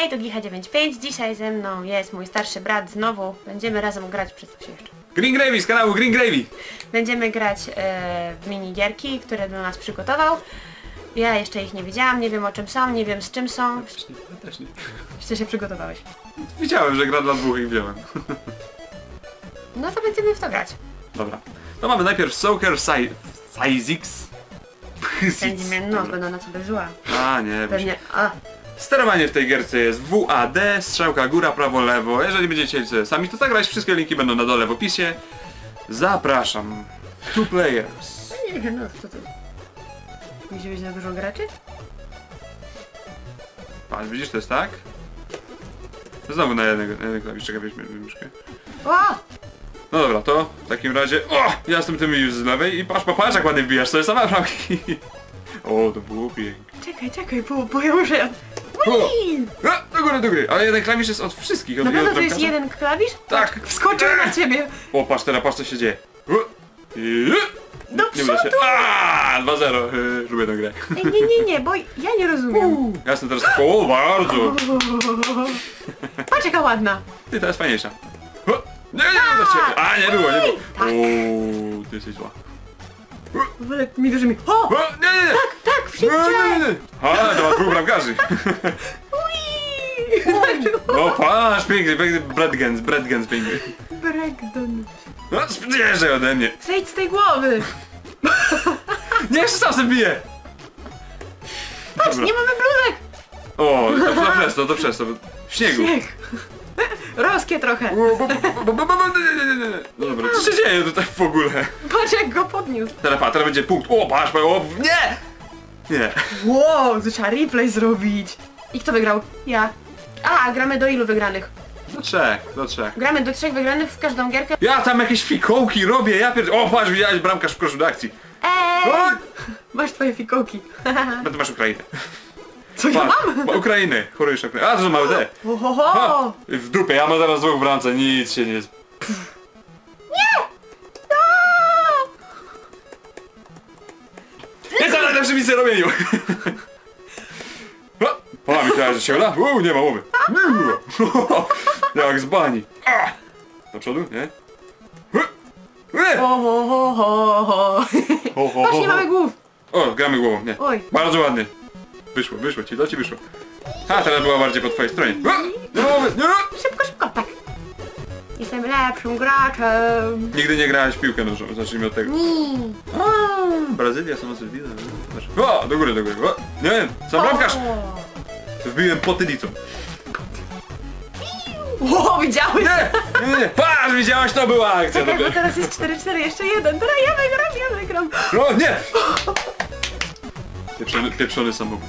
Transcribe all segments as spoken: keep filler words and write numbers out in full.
Hej, to GIFA dziewięćdziesiąt pięć, dzisiaj ze mną jest mój starszy brat, znowu będziemy razem grać, przedstaw się jeszcze. Green Gravy z kanału Green Gravy! Będziemy grać e, w minigierki, które dla nas przygotował. Ja jeszcze ich nie widziałam, nie wiem o czym są, nie wiem z czym są. Ja też nie, ja też nie. Jeszcze się przygotowałeś. Widziałem, że gra dla dwóch i wziąłem. No to będziemy w to grać. Dobra. No mamy najpierw Soccer Physics. Będziemy no, będą na sobie zła. A nie, pewnie. A. Sterowanie w tej gierce jest W A D, strzałka góra, prawo, lewo. Jeżeli będziecie sobie sami to zagrać, wszystkie linki będą na dole w opisie. Zapraszam. Two players. No nie wiem, no co to? Musi być na dużo graczy? Patrz, widzisz, to jest tak? Znowu na jednego, na jednego klawisz, czekaj, weźmy myszkę. O! No dobra, to w takim razie... O! Ja jestem tym już z lewej i patrz, patrz jak ładnie wbijasz, to jest sama bramki. O, to było piękne. Czekaj, czekaj, bo, bo ja muszę... Win! O, do góry, do góry, ale jeden klawisz jest od wszystkich. Od na pewno to jest jeden klawisz? Tak. Wskoczył na ciebie. O, patrz teraz, patrz co się dzieje. I... Do przodu! Aaaa! dwa zero. Yy, lubię tę grę. Ej, nie, nie, nie, bo ja nie rozumiem. Uuu, ja jestem teraz koło, bardzo. Patrz jaka ładna. Ty, ta jest fajniejsza. O, nie, nie, nie, ciebie. A, nie było, nie było. Tak. Uuu, ty jesteś zła. Wolę mi dużymi. O! O, nie, nie, nie. Tak, tak, wszędzie. Ale to ma dwóch bramkarzy. Uii! O, patrz, piękny, piękny. Breadgens, breadgens, piękny. Breakdown. No, zjeżdżaj ode mnie! Zejdź z tej głowy! Nie, jeszcze sam sobie bije! Patrz, dobra. Nie mamy bluzek! O, to, to przez to, to przez to. W śniegu. Śnieg. Roskie trochę. No dobra, co się dzieje tutaj w ogóle? Patrz jak go podniósł. Teraz, teraz będzie punkt. O, patrz, o, nie! Nie. Wow, to trzeba replay zrobić. I kto wygrał? Ja. A, gramy do ilu wygranych? Do trzech, do trzech. Gramy do trzech wygranych w każdą gierkę. Ja tam jakieś fikołki robię, ja pierd... O, patrz, widziałeś bramkarz w koszu do akcji. Eee! O! Masz twoje fikołki. No to masz Ukrainę. Co ja mam? Ma Ukrainy, chorujesz Ukrainę. A, to małe D. Ohoho! W dupie, ja mam zaraz dwóch bramce, nic się nie... Pff. Nie! Nooo! Jest ale lepszy misję robieniu! O, mi teraz się ola? Uuu, nie ma łowy. Jak z bani. Do przodu, nie? Ohohoho. Patrz, nie mamy głów. O, gramy głową, nie. Oj. Bardzo ładnie. Wyszło, wyszło ci, do ci wyszło. Ha, teraz była bardziej po twojej stronie. Nie mamy, nie. Szybko, szybko, tak. Jestem lepszym graczem. Nigdy nie grałeś w piłkę nożną, zacznijmy od tego. Aaa, Brazylia, są osoby widzę. O, do góry, do góry. O, nie wiem, sam bramkarz. Wbiłem potylicą. Ło, widziałeś? Nie, nie, nie. Patrz, widziałeś? To była akcja. Czekaj, bo teraz jest cztery cztery, jeszcze jeden. Teraz ja wygram, ja wygram. No, nie! Pieprzony, pieprzony samochód.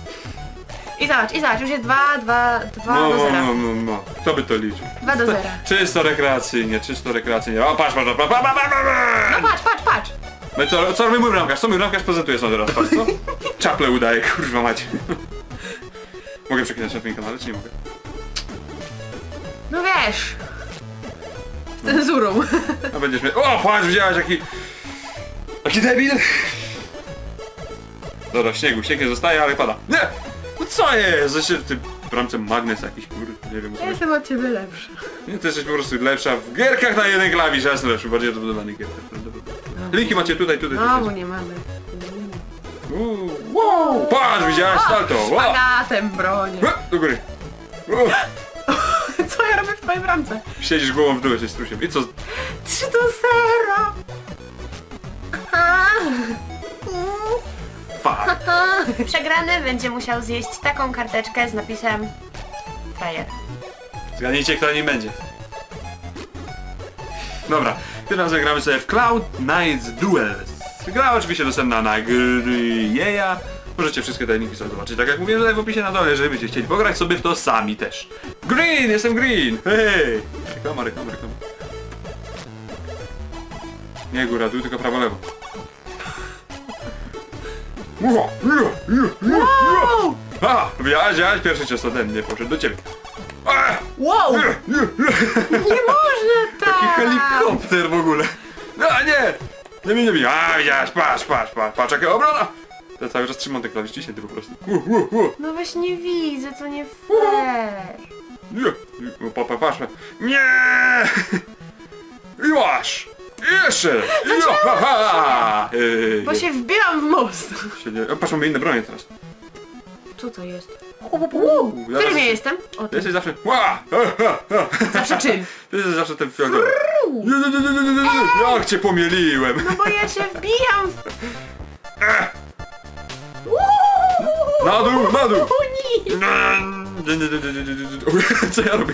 I zobacz, i zobacz, już jest dwa do zera. No, no, no, kto by to liczył? dwa do zera. Czysto rekreacyjnie, czysto rekreacyjnie. O, patrz, patrz, patrz, patrz, patrz, patrz. No patrz, patrz, patrz. No i co, co robi mój bramkarz? Co mój bramkarz prezentuje sobie teraz, patrz, co? Czaplę udaje, kurwa macie. Mogę przeklinać na tym kanale, czy nie mogę? No wiesz! Z cenzurą. A będziesz mnie... O, patrz, widziałeś jaki... Jaki debil! Dobra, śniegu, śnieg nie zostaje, ale pada. Nie! No co jest? Zresztą ty bramce magnes jakiś, kur... Nie wiem, ja jestem od ciebie lepsza. Nie, ty jesteś po prostu lepsza w gierkach na jeden klawisz, ja jestem lepszy, bardziej odbudowany gierkach. No. Linki macie tutaj, tutaj, tutaj. No, bo nie mamy. Uuu, wow, patrz, widziałeś salto! Szpagatem bronię! Do góry! Co ja robię w twojej bramce? Siedzisz głową w dół, jesteś strusiem. I co? trzy do zera! Fuck! Przegrany będzie musiał zjeść taką karteczkę z napisem... Frajer. Zgadnijcie, kto nim będzie. Dobra, teraz zagramy sobie w Cloud Nights Duel. Gra oczywiście dostępna na Gryjeja. Możecie wszystkie te linki sobie zobaczyć, tak jak mówiłem tutaj w opisie na dole, jeżeli byście chcieli pograć sobie w to sami też. Green! Jestem Green! Hej! Reklama, reklama, reklama. Nie góra, dół, tylko prawo, lewo. Wow! A! Widziałeś, widziałeś, pierwszy cios ode mnie poszedł do ciebie. Wow! Nie można tak! Taki helikopter w ogóle. A nie! Nie mi, nie mi, aaa, widziałeś, patrz, patrz, patrz, patrz, jaka obrona! Ja cały czas trzymam ten klawisz, ciśnięty po prostu. Uh, uh, uh. No właśnie nie widzę, to nie fair. Nie, papa, patrzmy. Nie! I masz! Jeszcze! Bo się wbijam w most! Patrz, mamy inne bronie teraz. Co to jest? W którym ja jestem? Jesteś zawsze... Zawsze czym? Ty jesteś zawsze ten fioletowy. Jak cię pomieliłem! No bo ja się wbijam w... Na dół, na dół! Co ja robię?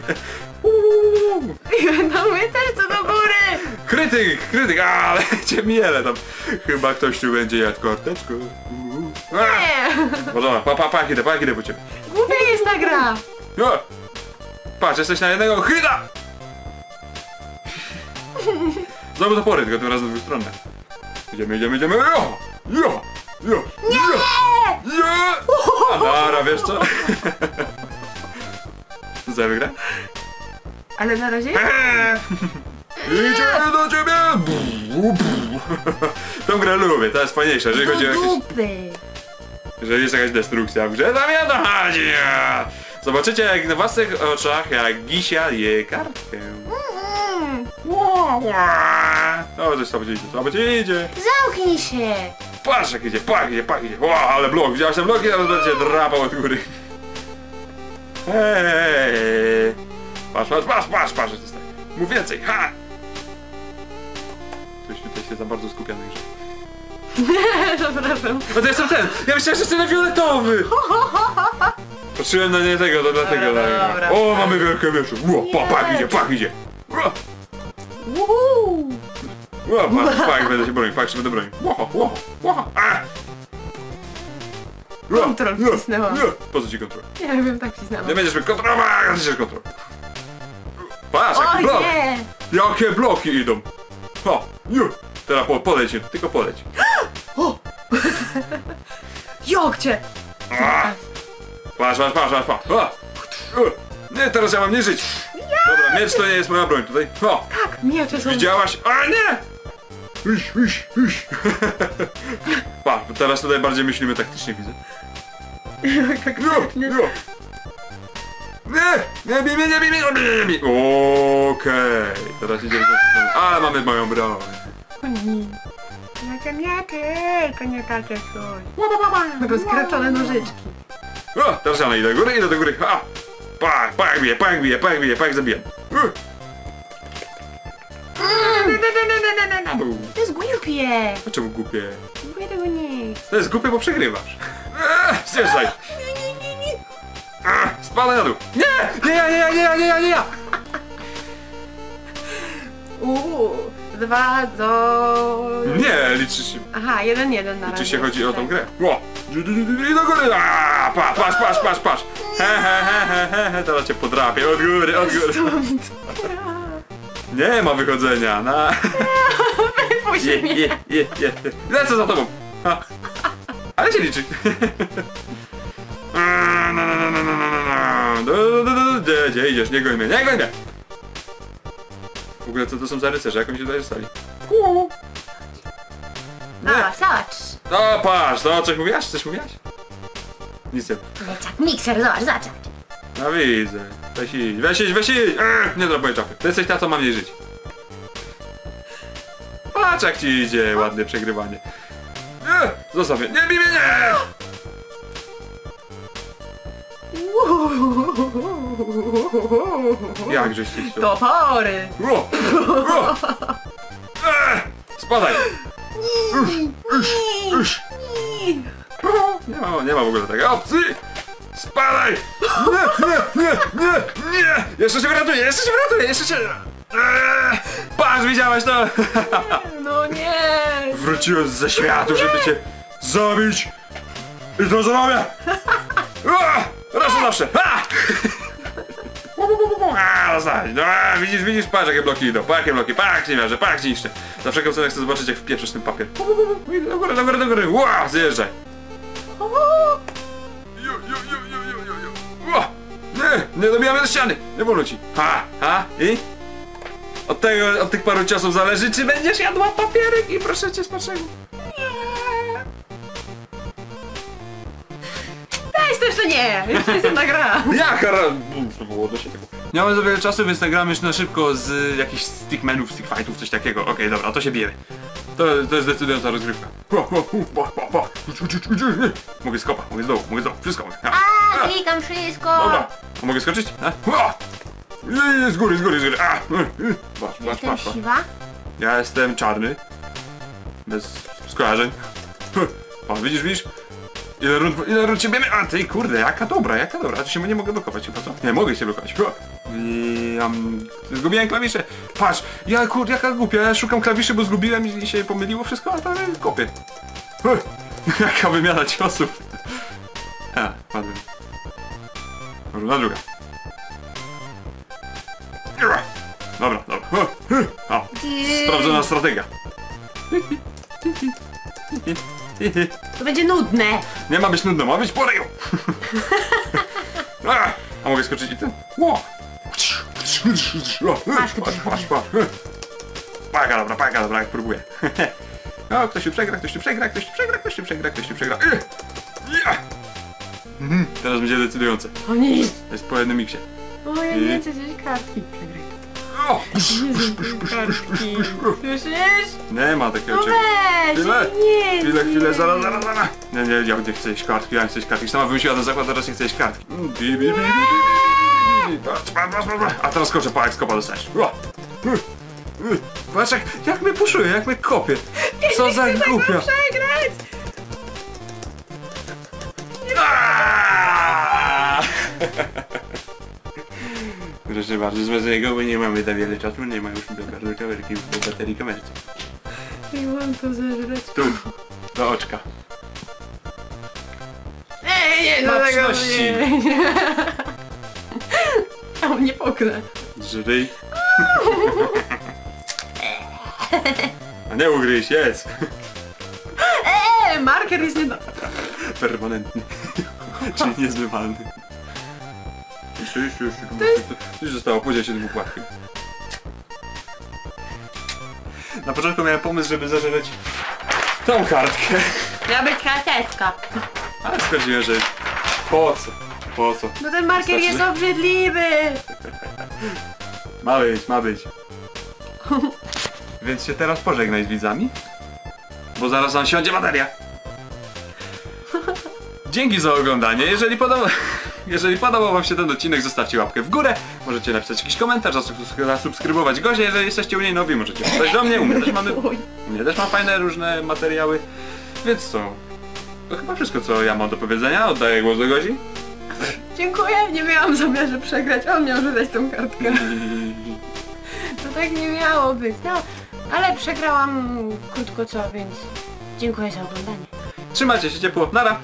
No my też co do góry! Krytyk, krytyk, ale cię miele tam. Chyba ktoś tu będzie jak korteczko. Nie! Podoba, pa, pa, pa, kiedy, pa, kiedy po ciebie. Głupia jest ta gra! Patrz, jesteś na jednego, chyba! Znowu topory, tylko tym razem w drugą stronę. Idziemy, idziemy, idziemy, jo! Jo! Jo! Nie! A dobra, wiesz co? Co ja wygrę? Ale na razie? Eee! Idziemy do ciebie! Tą grę lubię, to jest fajniejsza, jeżeli chodzi o jakieś... Jeżeli jest jakaś destrukcja w grze, tam ja dochodzi! Zobaczycie jak na własnych oczach, jak Gisia je kartkę. No, coś tam idzie, tam idzie! Zamknij się! Patrz jak idzie, pak idzie, pak idzie! O, ale blok, widziałeś ten blok i teraz będę cię drapał od góry. Hej! Patrz, patrz, patrz, patrz, patrz, to jest tak. Mów więcej, ha! Ktoś tutaj się za bardzo skupia na grze. Przepraszam. No to jestem ten! Ja myślałem, że jestem na fioletowy! Patrzyłem na nie tego, to dlatego. Dobra, tak. Dobra. O, mamy wielkie mieczu! Pa, pak idzie, pak idzie! Uuu! Patrz, pak, będę się bronił, pak, się będę bronił. Łoho, łoho, łoho! Kontrol wcisnęłam. Po co ci kontrol? Ja wiem, tak wcisnęłam. Nie będziesz mi kontrolował, będziesz kontrol. Patrz, jakie bloki! Jakie bloki idą! O, ju! Teraz po, poleć, tylko poleć. O! Jak cię! Patrz, patrz, patrz, patrz, patrz! Nie, teraz ja mam nie żyć! Dobra, miecz to nie jest moja broń tutaj. O! Tak, miecz jest. Widziałaś? A nie! Iś, iś, iś! Pa, teraz tutaj bardziej myślimy taktycznie, widzę. Taktycznie. Nie! Nie bij mnie, nie bij mnie, nie bij mnie! Okej, teraz idziemy do strony. Ale mamy moją broń. O nie. No to nie tylko nie takie są. Rozkraczone nożyczki. O, teraz ja idę do góry, idę do góry. A! Pak, pak bije, pak bije, pak bije, pak zabijam. To jest głupie! A czemu głupie? Głupie tego nic. To jest głupie, bo przegrywasz. Zjeżdżaj! Spadaj na dół! Nie! Nie ja, nie ja, nie ja, nie ja, nie ja! Uuu, dwa do... Nie, liczy się... Aha, jeden, jeden na razie. Liczy się, chodzi o tą grę. Ło! I do góry! Aaaa! Pa, patrz, patrz, patrz, patrz! He, he, he, he, he, teraz cię podrapię, od góry, od góry! Nie ma wychodzenia, na... Wypuść mnie! Je, je, je, lecę za tobą! Ha. Ale się liczy! Gdzie, gdzie idziesz? Nie goń mnie, nie goń mnie! W ogóle co to są za rycerze? Jak oni się tutaj stali? Kuuu! A, zobacz! No patrz, no coś mówiłaś? Coś mówiłaś? Nic nie. Leciak, mikser, zobacz, zobacz! No widzę. Weź idź, weź idź, weź idź! Nie drop mojej czapy. To jesteś ta, co mam nie żyć. Patrz jak ci idzie, ładne przegrywanie. Eee, zostaw mnie, nie bij mnie, nie! Jak żeś się chciał? Topory! Spadaj! Nie ma, nie ma w ogóle takiej opcji! Spadaj! Nie, nie, nie, nie, nie! Jeszcze się wyratuję, jeszcze się wyratuję, jeszcze się... Eee, patrz, widziałaś to! Nie, no nie! Wróciłem ze światu, nie. Żeby cię zabić! I to zrobię! Raz na zawsze! Aaa! Widzisz, widzisz, patrz jakie bloki idą, patrz jakie bloki, patrz nie wierzę, patrz niszczę. Na wszelką cenę chcę zobaczyć jak wpieprzysz ten papier. Do góry, do góry, do góry, ła, zjeżdżaj! Nie, nie dobijamy do ściany, nie wolno ci. Ha, ha, i? Od tego, od tych paru ciosów zależy, czy będziesz jadła papierek i proszę cię, spaczego. nie! Już nie jestem na gra! Jaka ra... to było do siebie. Nie mamy za wiele czasu, więc nagramy jeszcze na szybko z jakichś stickmanów, stickfightów, coś takiego. Okej, okay, dobra, to się bijemy. To, to jest decydująca rozgrywka. Mogę z kopa, mogę z dołu, mogę z dołu, wszystko mogę. Aaa, klikam wszystko! Dobra, a mogę skoczyć? Z góry, z góry, z góry. Jestem siwa? Ja jestem czarny. Bez skojarzeń. O, widzisz, widzisz? Ile rund, ile rund się biemy? A ty kurde, jaka dobra, jaka dobra. A tu się nie mogę blokować chyba, co? Nie, mogę się blokować. I, um, zgubiłem klawisze. Patrz, ja kurde, jaka głupia. Ja szukam klawiszy, bo zgubiłem i się pomyliło wszystko, a tam kopię. Jaka wymiana ciosów. A, padłem. Runda druga. Dobra, dobra. O, sprawdzona strategia. To będzie nudne! Nie ma być nudne, ma być poryju! A mogę skoczyć i ten? Ło! Patrz, patrz, patrz, dobra, paga, dobra, jak próbuję. O, ktoś się przegra, ktoś się przegra, ktoś się przegra, ktoś się przegra, ktoś się przegra. Teraz będzie decydujące. O nie! To jest po jednym miksie. O, ja nie chcę wziąć kartki. O! Słyszysz? Nie ma takiego czegoś. Chwilę, chwilę, chwilę, zaraz, zaraz, zaraz. Nie, nie, ja nie chcę iść kartki, ja nie chcę iść kartki. Sama wymyśliła ten zakład, teraz nie chcę iść kartki. A teraz koczę, pa, jak skopa dostajesz. Patrz jak, jak mnie puszuje, jak mnie kopie. Co za głupia. Proszę bardzo, zmaznego, bo nie mamy za wiele czasu, nie ma już blokaru kamerki, bo baterii kamerce. I mam to zeżreć. Tu, do oczka. Ej, nie, no tego nie. A mnie poknę. Żryj. A nie ugryź, jest. Eee, marker jest nie... Permanentny. Czyli niezbywalny. Jeszcze, jeszcze, jeszcze, już zostało, podział się dwóch łatwych. Na początku miałem pomysł, żeby zażereć tą kartkę. Miała być karteczka. Ale stwierdziłem, że po co? Po co? No ten marker wystarczy? Jest obrzydliwy! Ma być, ma być. Więc się teraz pożegnaj z widzami. Bo zaraz nam siądzie bateria. Dzięki za oglądanie, jeżeli podoba... Jeżeli podobał wam się ten odcinek, zostawcie łapkę w górę. Możecie napisać jakiś komentarz, zasubskrybować Gozię, jeżeli jesteście u niej nowi, możecie pisać do mnie, u mnie też mamy... U mnie też ma fajne różne materiały. Więc co? To chyba wszystko, co ja mam do powiedzenia. Oddaję głos do Gozi. Dziękuję, nie miałam zamiaru przegrać, on miał rzucać tą kartkę. To tak nie miało być, no. Ale przegrałam krótko co, więc dziękuję za oglądanie. Trzymajcie się ciepło, nara!